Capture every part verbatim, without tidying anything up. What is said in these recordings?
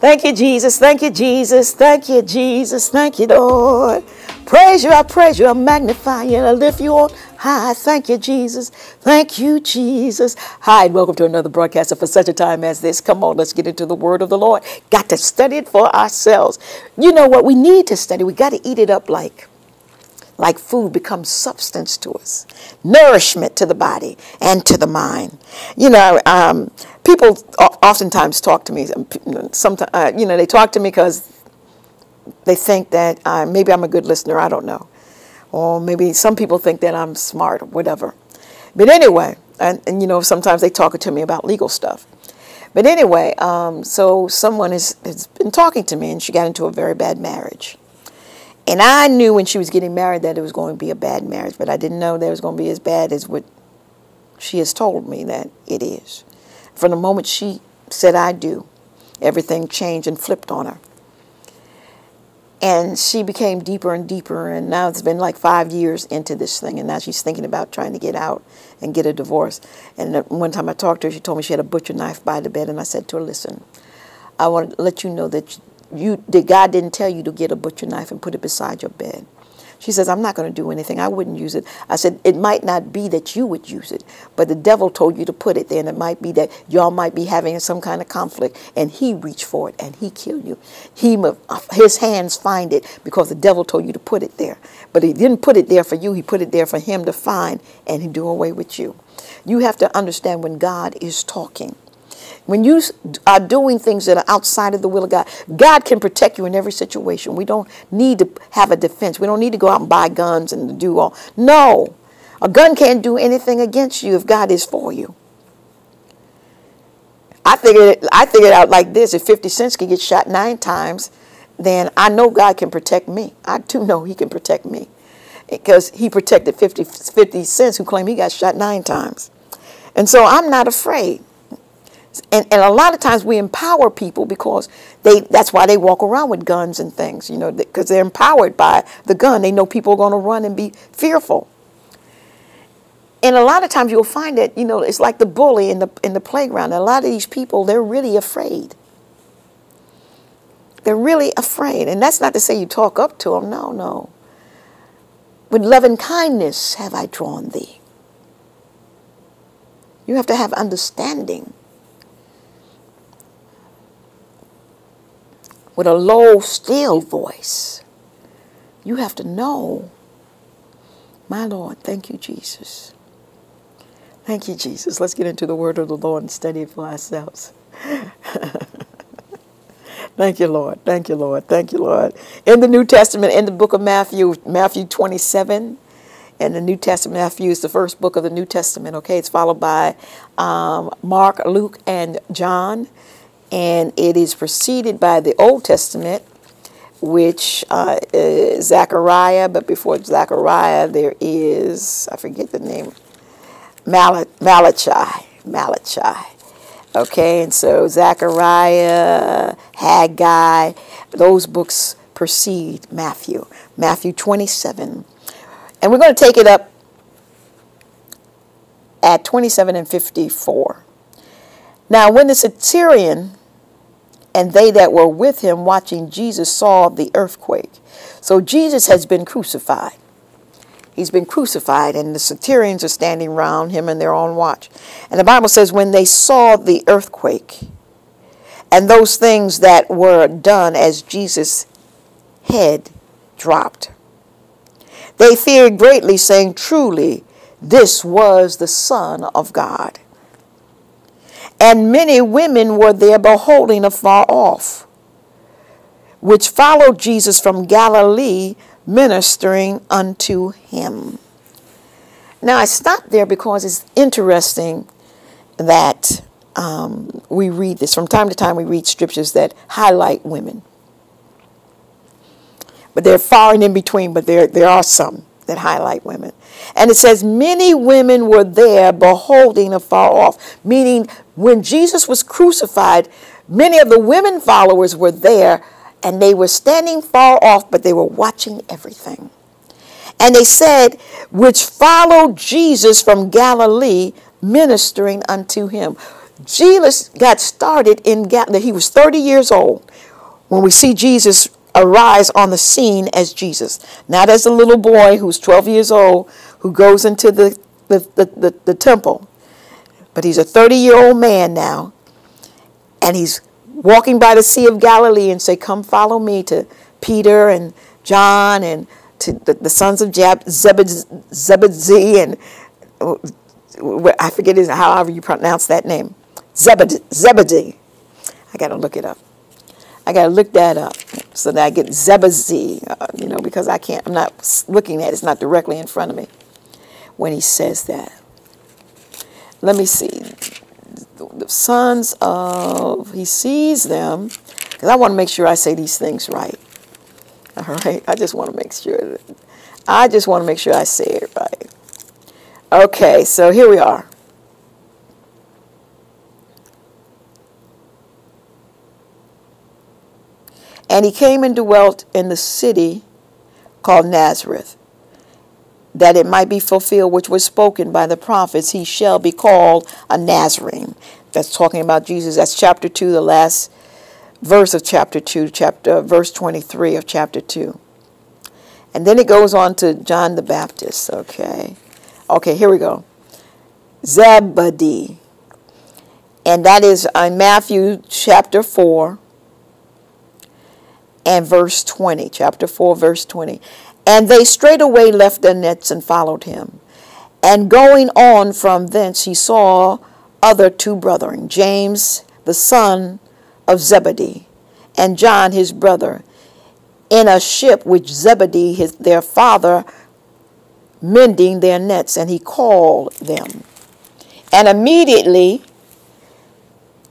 Thank you, Jesus. Thank you, Jesus. Thank you, Jesus. Thank you, Lord. Praise you. I praise you. I magnify you. And I lift you on high. Thank you, Jesus. Thank you, Jesus. Hi, and welcome to another broadcast of For Such a Time as This. Come on, let's get into the word of the Lord. Got to study it for ourselves. You know what we need to study? We got to eat it up like. Like food becomes substance to us, nourishment to the body and to the mind. You know, um, people oftentimes talk to me. Sometimes, uh, you know, they talk to me because they think that uh, maybe I'm a good listener. I don't know, or maybe some people think that I'm smart or whatever. But anyway, and, and you know, sometimes they talk to me about legal stuff. But anyway, um, so someone has, has been talking to me, and she got into a very bad marriage. And I knew when she was getting married that it was going to be a bad marriage, but I didn't know that it was going to be as bad as what she has told me that it is. From the moment she said, I do, everything changed and flipped on her. And she became deeper and deeper, and now it's been like five years into this thing, and now she's thinking about trying to get out and get a divorce. And one time I talked to her, she told me she had a butcher knife by the bed, and I said to her, listen, I want to let you know that you You, the God didn't tell you to get a butcher knife and put it beside your bed. She says, I'm not going to do anything. I wouldn't use it. I said, it might not be that you would use it, but the devil told you to put it there, and it might be that y'all might be having some kind of conflict, and he reached for it, and he killed you. He, his hands find it because the devil told you to put it there. But he didn't put it there for you. He put it there for him to find and he do away with you. You have to understand when God is talking. When you are doing things that are outside of the will of God, God can protect you in every situation. We don't need to have a defense. We don't need to go out and buy guns and do all. No, a gun can't do anything against you if God is for you. I figured it, I figured it out like this. If fifty cents can get shot nine times, then I know God can protect me. I do know he can protect me because he protected fifty, fifty cents who claim he got shot nine times. And so I'm not afraid. And, and a lot of times we empower people because they that's why they walk around with guns and things, you know, because they're empowered by the gun. They know people are going to run and be fearful. And a lot of times you'll find that, you know, it's like the bully in the, in the playground. A lot of these people, they're really afraid. They're really afraid. And that's not to say you talk up to them. No, no. With love and kindness have I drawn thee. You have to have understanding. With a low, still voice. You have to know. My Lord, thank you, Jesus. Thank you, Jesus. Let's get into the word of the Lord and study it for ourselves. Thank you, Lord. Thank you, Lord. Thank you, Lord. In the New Testament, in the book of Matthew, Matthew twenty-seven, and the New Testament, Matthew is the first book of the New Testament, okay? It's followed by um, Mark, Luke, and John. And it is preceded by the Old Testament, which uh, is Zechariah. But before Zechariah, there is, I forget the name, Mal Malachi. Malachi. Okay, and so Zechariah, Haggai, those books precede Matthew. Matthew twenty-seven. And we're going to take it up at twenty-seven and fifty-four. Now, when the centurion and they that were with him watching Jesus saw the earthquake. So Jesus has been crucified. He's been crucified, and the centurions are standing around him and they're on watch. And the Bible says when they saw the earthquake and those things that were done as Jesus' head dropped, they feared greatly, saying, truly, this was the Son of God. And many women were there beholding afar off, which followed Jesus from Galilee, ministering unto him. Now, I stopped there because it's interesting that um, we read this. From time to time, we read scriptures that highlight women. But they're far and in between, but there, there are some that highlight women. And it says, many women were there beholding afar off, meaning when Jesus was crucified, many of the women followers were there, and they were standing far off, but they were watching everything. And they said, which followed Jesus from Galilee, ministering unto him. Jesus got started in Galilee. He was thirty years old when we see Jesus arise on the scene as Jesus, not as a little boy who's twelve years old who goes into the, the, the, the, the temple. But he's a thirty-year-old man now, and he's walking by the Sea of Galilee and say, come follow me, to Peter and John and to the, the sons of Zebedee, and I forget his, however you pronounce that name, Zebedee. I got to look it up. I got to look that up so that I get Zebedee, uh, you know, because I can't, I'm not looking at it. It's not directly in front of me when he says that. Let me see. The sons of, he sees them, because I want to make sure I say these things right. All right. I just want to make sure. That, I just want to make sure I say it right. Okay. So here we are. And he came and dwelt in the city called Nazareth, that it might be fulfilled which was spoken by the prophets, he shall be called a Nazarene. That's talking about Jesus. That's chapter two, the last verse of chapter two, chapter verse twenty-three of chapter two. And then it goes on to John the Baptist. Okay. Okay, here we go. Zebedee. And that is in Matthew chapter four and verse twenty. Chapter four, verse twenty. And they straightway left their nets and followed him. And going on from thence, he saw other two brethren, James, the son of Zebedee, and John, his brother, in a ship which Zebedee, his, their father, mending their nets. And he called them. And immediately,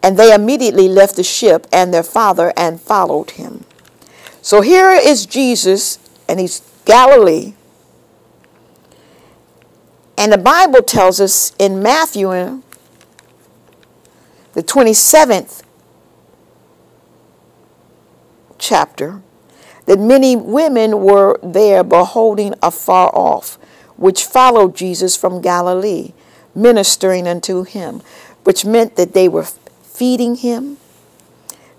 and they immediately left the ship and their father and followed him. So here is Jesus, and he's Galilee. And the Bible tells us in Matthew, the twenty-seventh chapter, that many women were there beholding afar off, which followed Jesus from Galilee, ministering unto him, which meant that they were feeding him,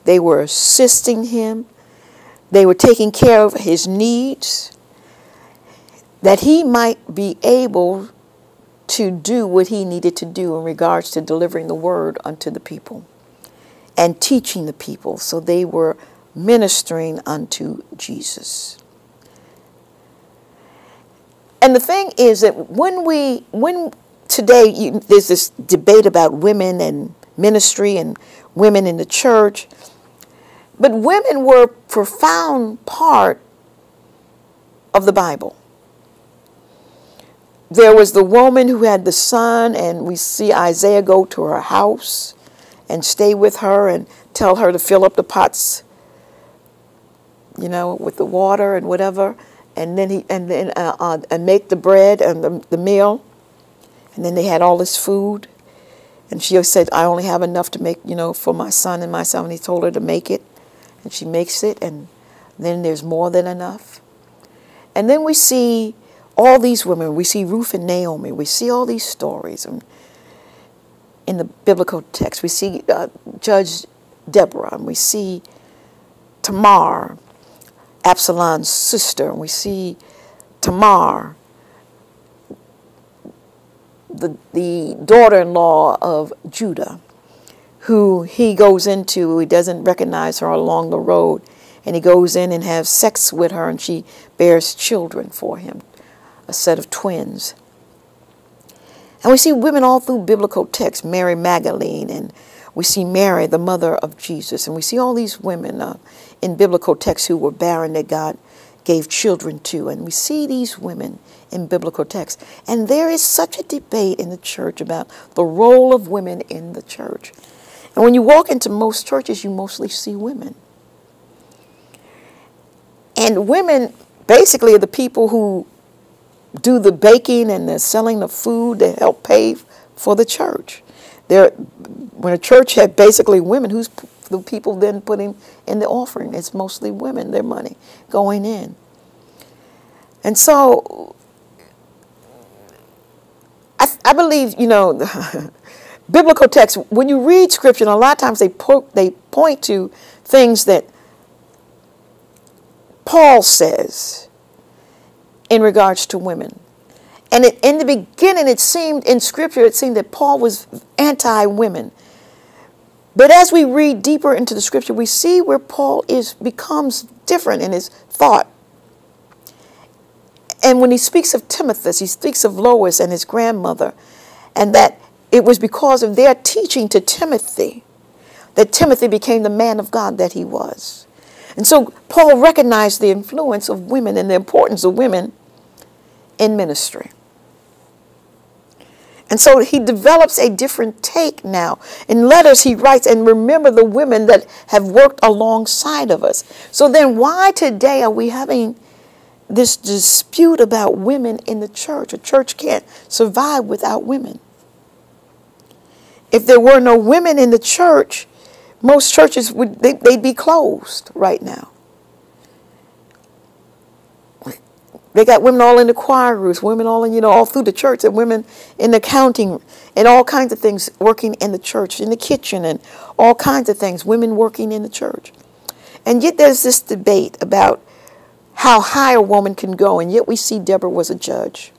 they were assisting him, they were taking care of his needs, that he might be able to do what he needed to do in regards to delivering the word unto the people and teaching the people. So they were ministering unto Jesus. And the thing is that when we, when today you, there's this debate about women and ministry and women in the church, but women were a profound part of the Bible. There was the woman who had the son, and we see Isaiah go to her house and stay with her and tell her to fill up the pots, you know, with the water and whatever, and then he and then uh, uh, and make the bread and the, the meal, and then they had all this food, and she said, "I only have enough to make, you know, for my son and myself," and he told her to make it. And she makes it, and then there's more than enough. And then we see all these women. We see Ruth and Naomi. We see all these stories and in the biblical text. We see uh, Judge Deborah, and we see Tamar, Absalom's sister, and we see Tamar, the, the daughter-in-law of Judah, who he goes into, he doesn't recognize her along the road, and he goes in and has sex with her, and she bears children for him, a set of twins. And we see women all through biblical texts, Mary Magdalene, and we see Mary, the mother of Jesus, and we see all these women uh, in biblical texts who were barren that God gave children to, and we see these women in biblical texts. And there is such a debate in the church about the role of women in the church. And when you walk into most churches, you mostly see women. And women basically are the people who do the baking and they're selling the food that help pay for the church. They're, when a church had basically women, who's the people then putting in the offering? It's mostly women, their money going in. And so I, I believe, you know, biblical texts, when you read scripture, a lot of times they po they point to things that Paul says in regards to women. And it, in the beginning, it seemed in scripture, it seemed that Paul was anti-women. But as we read deeper into the scripture, we see where Paul is becomes different in his thought. And when he speaks of Timothy, he speaks of Lois and his grandmother, and that it was because of their teaching to Timothy that Timothy became the man of God that he was. And so Paul recognized the influence of women and the importance of women in ministry. And so he develops a different take now. In letters he writes, and remember the women that have worked alongside of us. So then why today are we having this dispute about women in the church? A church can't survive without women. If there were no women in the church, most churches, would they, they'd be closed right now. They got women all in the choir groups, women all in, you know, all through the church, and women in the accounting and all kinds of things working in the church, in the kitchen and all kinds of things, women working in the church. And yet there's this debate about how high a woman can go, and yet we see Deborah was a judge.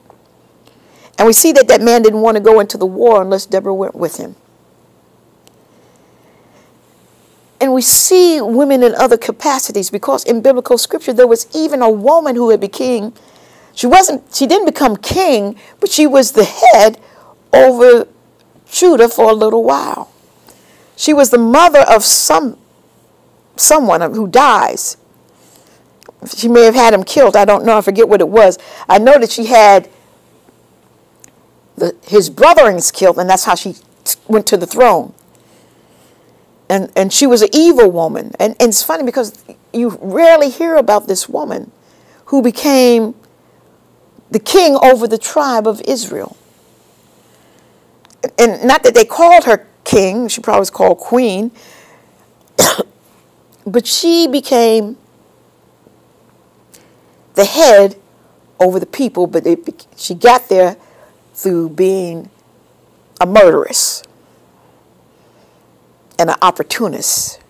And we see that that man didn't want to go into the war unless Deborah went with him. And we see women in other capacities, because in biblical scripture there was even a woman who had become, she wasn't, she didn't become king, but she was the head over Judah for a little while. She was the mother of some someone who dies. She may have had him killed. I don't know. I forget what it was. I know that she had the, his brotherings killed, and that's how she went to the throne. And, and she was an evil woman. And, and it's funny because you rarely hear about this woman who became the king over the tribe of Israel. And not that they called her king. She probably was called queen. But she became the head over the people. But it, she got there through being a murderess and an opportunist.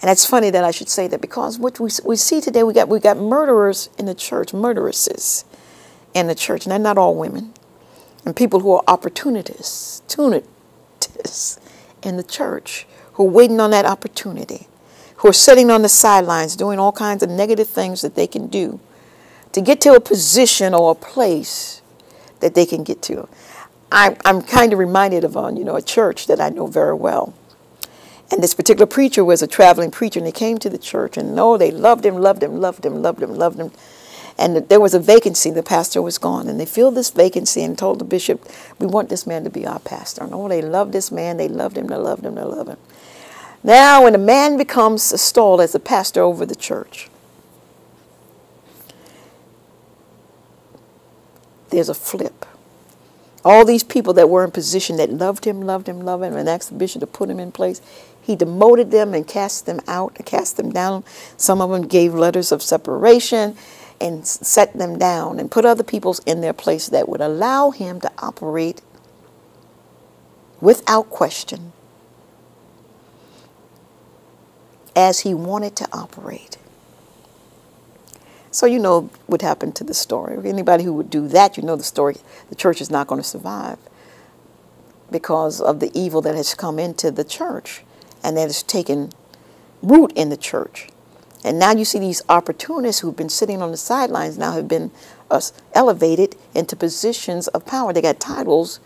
And it's funny that I should say that, because what we, we see today, we got, we got murderers in the church, murderesses in the church, and they're not all women, and people who are opportunists, tunists in the church, who are waiting on that opportunity, who are sitting on the sidelines doing all kinds of negative things that they can do to get to a position or a place that they can get to. I'm kind of reminded of, you know, a church that I know very well. And this particular preacher was a traveling preacher, and he came to the church, and oh, they loved him, loved him, loved him, loved him, loved him. And there was a vacancy. The pastor was gone, and they filled this vacancy and told the bishop, we want this man to be our pastor. And oh, they loved this man. They loved him, they loved him, they loved him. Now, when a man becomes installed as a pastor over the church, there's a flip. All these people that were in position that loved him, loved him, loved him, and asked the bishop to put him in place, he demoted them and cast them out, and cast them down. Some of them gave letters of separation and set them down and put other people in their place that would allow him to operate without question as he wanted to operate. So you know what happened to the story. Anybody who would do that, you know the story. The church is not going to survive because of the evil that has come into the church and that has taken root in the church. And now you see these opportunists who've been sitting on the sidelines now have been uh, elevated into positions of power. They got titles,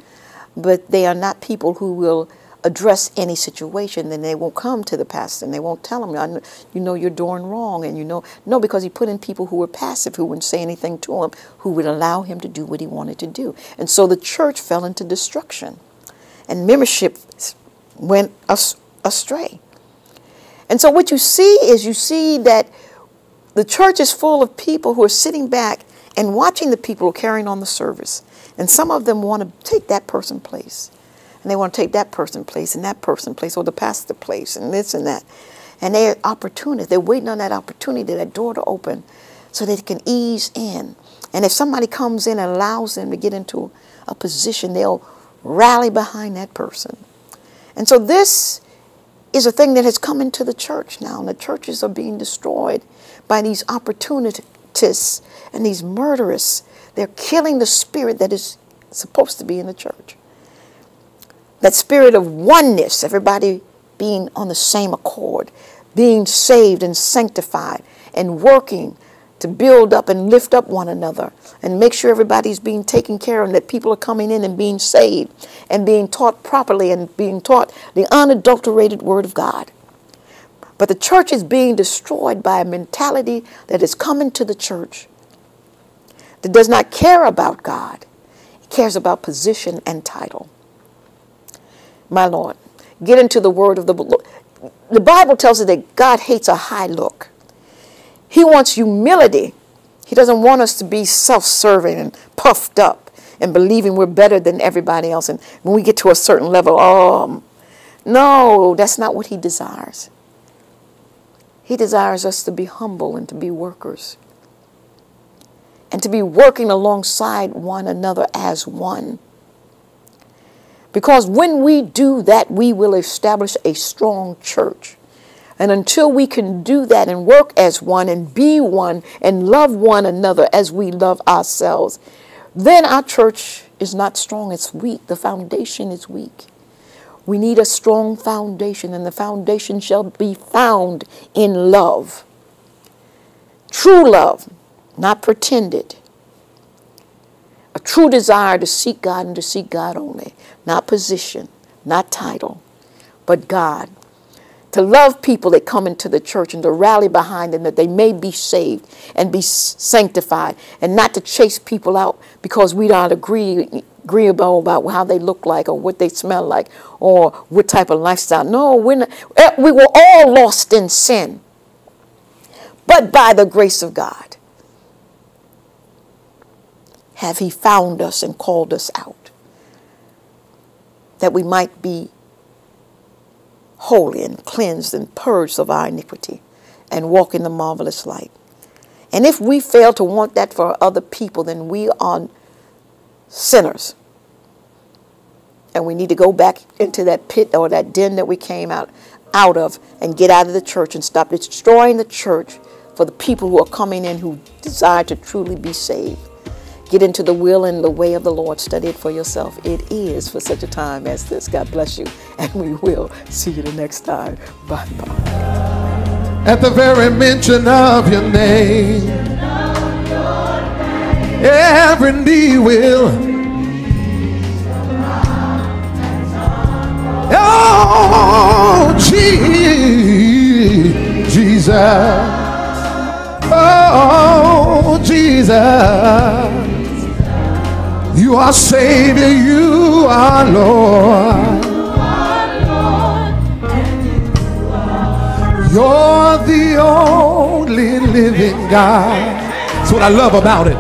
but they are not people who will address any situation. Then they won't come to the pastor, and they won't tell him, I know, you know, you're doing wrong, and you know, no, because he put in people who were passive, who wouldn't say anything to him, who would allow him to do what he wanted to do. And so the church fell into destruction, and membership went astray. And so what you see is you see that the church is full of people who are sitting back and watching the people carrying on the service, and some of them want to take that person's place. And they want to take that person's place and that person's place or the pastor's place and this and that. And they're opportunists. They're waiting on that opportunity, that door to open so they can ease in. And if somebody comes in and allows them to get into a position, they'll rally behind that person. And so this is a thing that has come into the church now, and the churches are being destroyed by these opportunists and these murderers. They're killing the spirit that is supposed to be in the church. That spirit of oneness, everybody being on the same accord, being saved and sanctified and working to build up and lift up one another and make sure everybody's being taken care of and that people are coming in and being saved and being taught properly and being taught the unadulterated word of God. But the church is being destroyed by a mentality that is coming to the church that does not care about God. It cares about position and title. My Lord, get into the word of the Lord. The Bible tells us that God hates a high look. He wants humility. He doesn't want us to be self-serving and puffed up and believing we're better than everybody else. And when we get to a certain level, oh, no, that's not what he desires. He desires us to be humble and to be workers and to be working alongside one another as one. Because when we do that, we will establish a strong church. And until we can do that and work as one and be one and love one another as we love ourselves, then our church is not strong. It's weak. The foundation is weak. We need a strong foundation, and the foundation shall be found in love. True love, not pretended. A true desire to seek God and to seek God only. Not position, not title, but God. To love people that come into the church and to rally behind them that they may be saved and be sanctified, and not to chase people out because we don't agree agreeable about how they look like or what they smell like or what type of lifestyle. No, we're not, we were all lost in sin, but by the grace of God have he found us and called us out that we might be holy and cleansed and purged of our iniquity and walk in the marvelous light. And if we fail to want that for other people, then we are sinners. And we need to go back into that pit or that den that we came out, out of and get out of the church and stop destroying the church for the people who are coming in who desire to truly be saved. Get into the will and the way of the Lord. Study it for yourself. It is for such a time as this. God bless you. And we will see you the next time. Bye-bye. At the very mention of your name, every knee will. Oh, Jesus. Oh, Jesus. You are Savior, you are Lord. You are Lord, and you are. You're the only living God. That's what I love about it.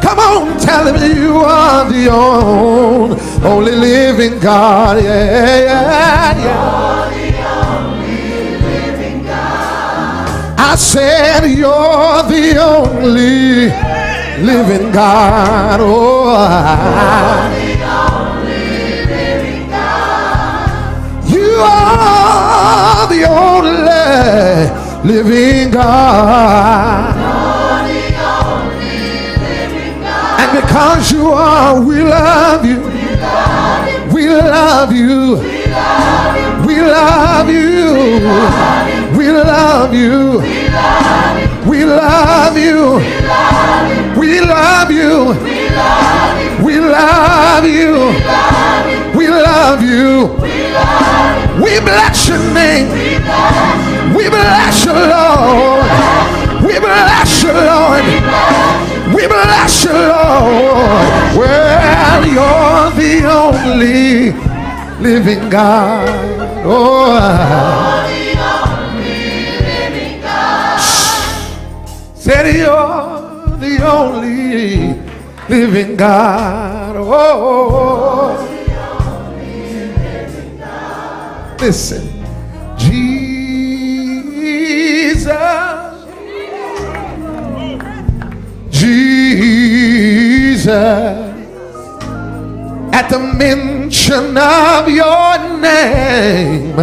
Come on, tell him you are the only, only living God. Yeah, yeah, yeah. I said you're the only living God. Oh, I, you're the only living God. You are the only living God. You're the only living God. And because you are, we love you. We love you. We love you. We love you. We love you. We love you. We love you. We love you. We love you. We bless your name. We bless your Lord. We bless your Lord. We bless your Lord. Well, you're the only living God. Oh, I, you're the only living God. Said you're the only living God. Oh, you're the only living God. Listen, Jesus, Jesus. Jesus, at the mention of your name,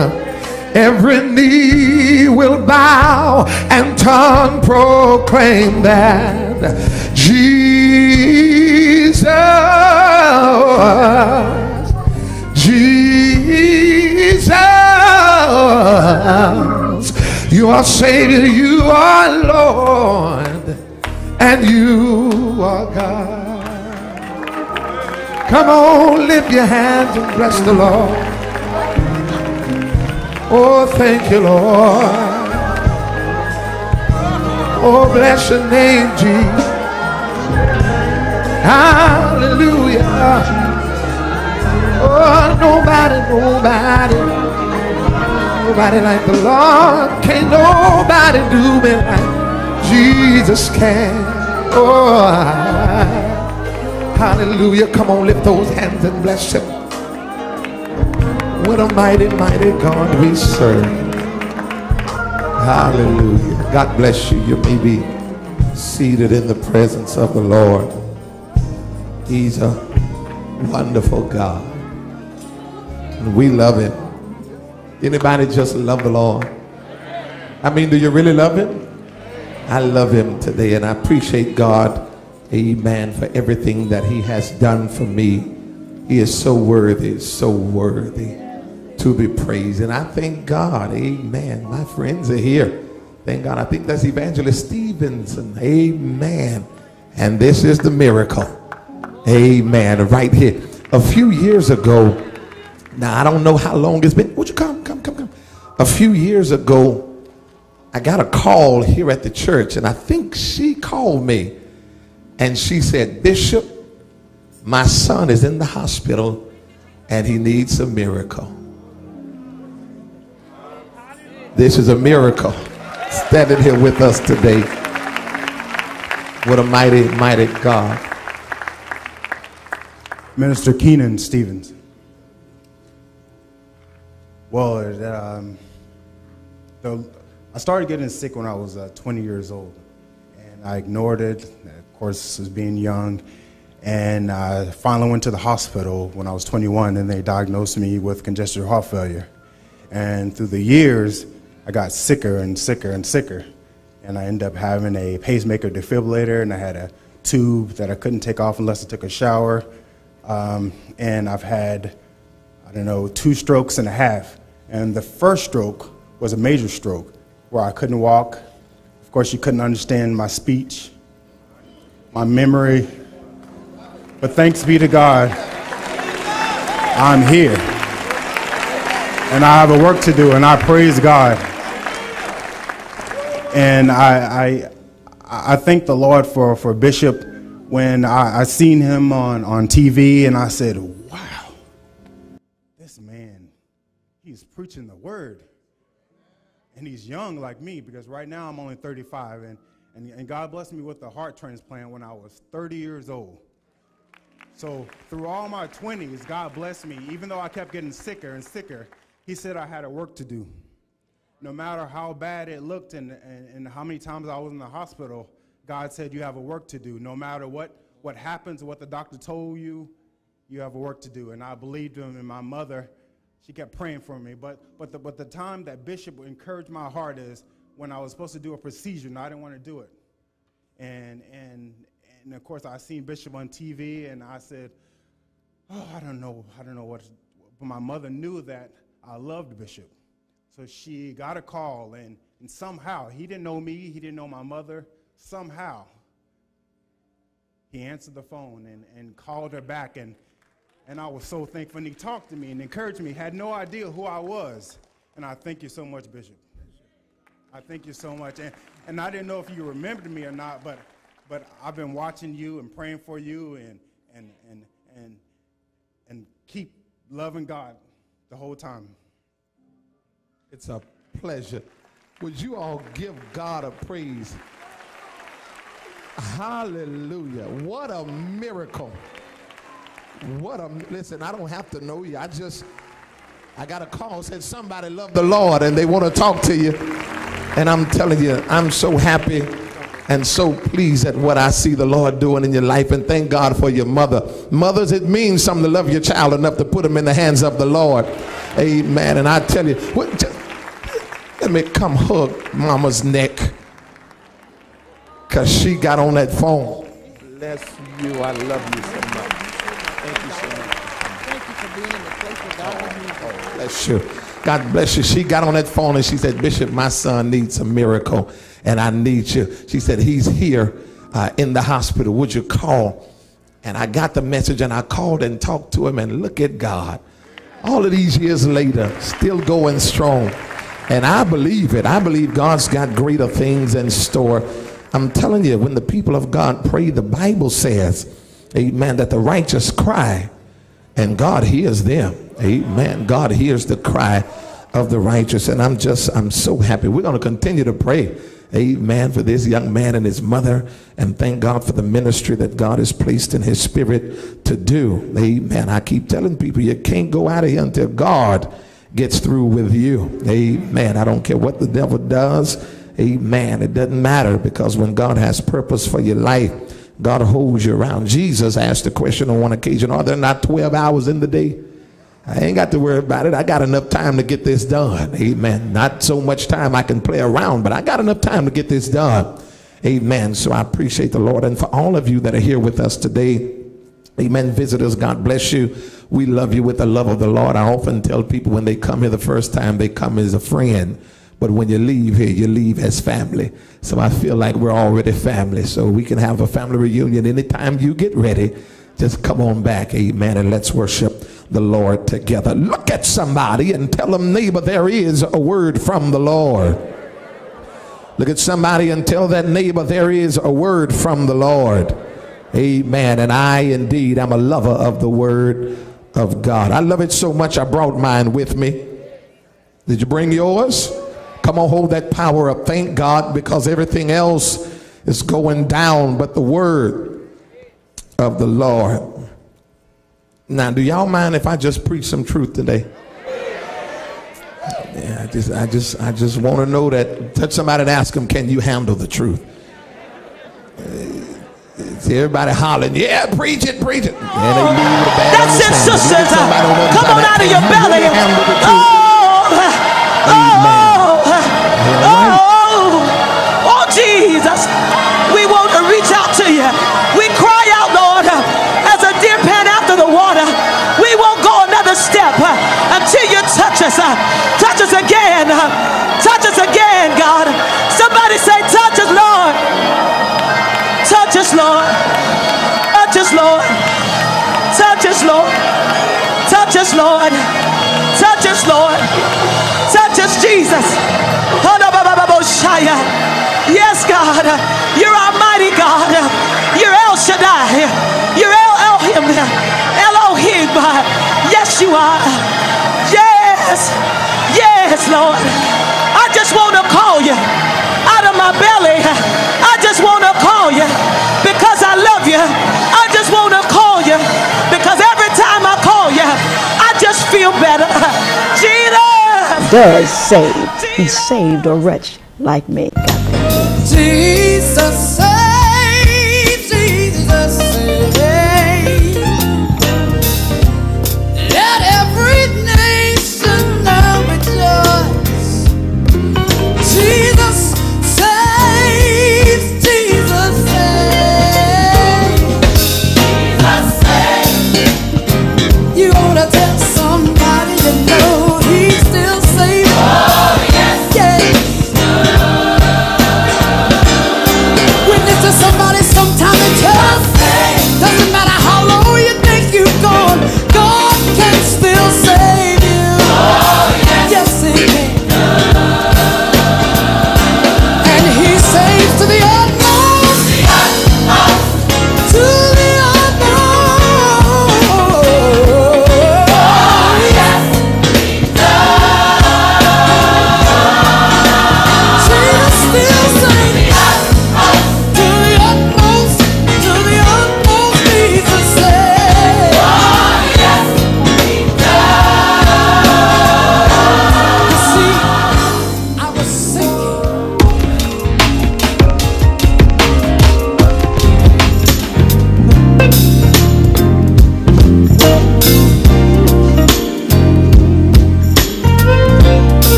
every knee will bow and tongue proclaim that Jesus, Jesus, you are Savior, you are Lord, and you are God. Come on, lift your hands and bless the Lord. Oh, thank you, Lord. Oh, bless your name, Jesus. Hallelujah. Oh, nobody, nobody, nobody like the Lord. Can't nobody do me like Jesus can. Oh, I, hallelujah. Come on, lift those hands and bless him. What a mighty, mighty God we serve. Hallelujah. God bless you. You may be seated in the presence of the Lord. He's a wonderful God. And we love him. Anybody just love the Lord? I mean, do you really love him? I love him today, and I appreciate God. Amen. For everything that he has done for me. He is so worthy, so worthy to be praised. And I thank God. Amen. My friends are here. Thank God. I think that's Evangelist Stevenson. Amen. And this is the miracle. Amen. Right here. A few years ago. Now, I don't know how long it's been. Would you come, come, come, come. A few years ago, I got a call here at the church. And I think she called me. And she said, Bishop, my son is in the hospital and he needs a miracle. This is a miracle. Standing here with us today. What a mighty, mighty God. Minister Keenan Stevens. Well, um, the, I started getting sick when I was uh, twenty years old. And I ignored it. Course, as being young, and I finally went to the hospital when I was twenty-one, and they diagnosed me with congestive heart failure. And through the years, I got sicker and sicker and sicker, and I ended up having a pacemaker defibrillator, and I had a tube that I couldn't take off unless I took a shower. Um, and I've had, I don't know, two strokes and a half. And the first stroke was a major stroke where I couldn't walk. Of course, you couldn't understand my speech, my memory, but thanks be to God, I'm here, and I have a work to do, and I praise God, and I I, I thank the Lord for for Bishop. When I, I seen him on on T V, and I said, "Wow, this man, he's preaching the word, and he's young like me, because right now I'm only thirty-five, and." And, and God blessed me with a heart transplant when I was thirty years old. So through all my twenties, God blessed me. Even though I kept getting sicker and sicker, he said I had a work to do. No matter how bad it looked and, and, and how many times I was in the hospital, God said you have a work to do. No matter what, what happens, what the doctor told you, you have a work to do. And I believed him, and my mother, she kept praying for me. But, but, the, but the time that Bishop encouraged my heart is, when I was supposed to do a procedure, and I didn't want to do it. And, and, and of course, I seen Bishop on T V, and I said, oh, I don't know, I don't know what, but my mother knew that I loved Bishop. So she got a call, and, and somehow, he didn't know me, he didn't know my mother, somehow, he answered the phone and, and called her back, and, and I was so thankful, and he talked to me and encouraged me, had no idea who I was, and I thank you so much, Bishop. I thank you so much, and, and I didn't know if you remembered me or not, but, but I've been watching you and praying for you, and, and, and, and, and keep loving God the whole time. It's a pleasure. Would you all give God a praise? Hallelujah. What a miracle. What a, listen, I don't have to know you. I just, I got a call, said somebody loved the Lord, and they want to talk to you. And I'm telling you, I'm so happy and so pleased at what I see the Lord doing in your life. And thank God for your mother. Mothers, it means something to love your child enough to put them in the hands of the Lord. Amen. And I tell you, just, let me come hug mama's neck, because she got on that phone. Bless you. I love you so much. Thank you so much. Thank you for being in the place where God oh, bless you. God bless you. She got on that phone and she said, Bishop, my son needs a miracle and I need you. She said, he's here uh, in the hospital. Would you call? And I got the message and I called and talked to him, and look at God. All of these years later, still going strong. And I believe it. I believe God's got greater things in store. I'm telling you, when the people of God pray, the Bible says, amen, that the righteous cry and God hears them. Amen. God hears the cry of the righteous. And I'm just, I'm so happy. We're going to continue to pray. Amen. For this young man and his mother. And thank God for the ministry that God has placed in his spirit to do. Amen. I keep telling people, you can't go out of here until God gets through with you. Amen. I don't care what the devil does. Amen. It doesn't matter, because when God has purpose for your life, God holds you around. Jesus asked the question on one occasion, are there not twelve hours in the day? I ain't got to worry about it. I got enough time to get this done. Amen. Not so much time I can play around, but I got enough time to get this done. Amen. So I appreciate the Lord. And for all of you that are here with us today, amen, visitors, God bless you. We love you with the love of the Lord. I often tell people when they come here the first time, they come as a friend. But when you leave here, you leave as family. So I feel like we're already family. So we can have a family reunion anytime you get ready. Just come on back, amen, and let's worship the Lord together. Look at somebody and tell them, neighbor, there is a word from the Lord. Look at somebody and tell that neighbor, there is a word from the Lord. Amen. And I indeed, I'm a lover of the word of God. I love it so much I brought mine with me. Did you bring yours? Come on, hold that power up. Thank God, because everything else is going down but the word of the Lord. Now, do y'all mind if I just preach some truth today? Yeah, I just, I just, I just want to know that. Touch somebody and ask them, can you handle the truth? See everybody hollering, yeah, preach it, preach it. And they leave the bad. That's it, sisters. Come on out of your belly. Oh, oh. Oh, oh Jesus, we want to reach out to you. We cry out, Lord, as a deer pant after the water. We won't go another step until you touch us. Touch us again. Touch us again, God. Somebody say, touch us, Lord. Touch us, Lord. Touch us, Lord. Touch us, Lord. Touch us, Lord. Touch us, Lord. Touch us, Jesus. Yes, God, you're our mighty God. You're El Shaddai. You're El Elohim. Elohim. Yes, you are. Yes, yes, Lord. I just want to call you out of my belly. I just want to call you because I love you. I just want to call you because every time I call you, I just feel better. Jesus does save. He saved a wretch like me. Jesus.